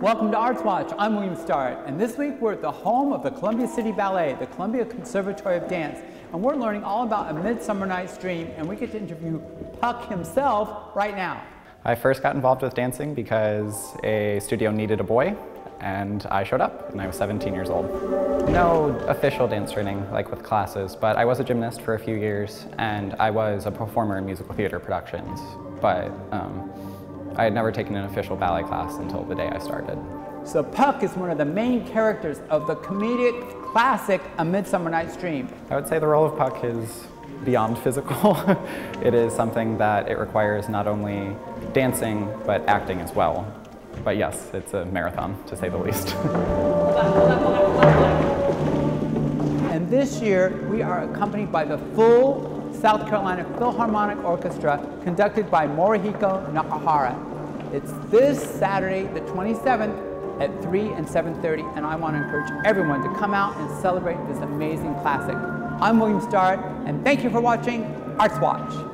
Welcome to ArtsWatch, I'm William Starrett, and this week we're at the home of the Columbia City Ballet, the Columbia Conservatory of Dance, and we're learning all about A Midsummer Night's Dream, and we get to interview Puck himself right now. I first got involved with dancing because a studio needed a boy, and I showed up, and I was 17 years old. No official dance training, like with classes, but I was a gymnast for a few years, and I was a performer in musical theater productions, but I had never taken an official ballet class until the day I started. So Puck is one of the main characters of the comedic classic A Midsummer Night's Dream. I would say the role of Puck is beyond physical. It is something that it requires not only dancing, but acting as well. But yes, it's a marathon, to say the least. And this year, we are accompanied by the full South Carolina Philharmonic Orchestra, conducted by Morihiko Nakahara. It's this Saturday, the 27th, at 3 and 7:30, and I want to encourage everyone to come out and celebrate this amazing classic. I'm William Starrett, and thank you for watching ArtsWatch.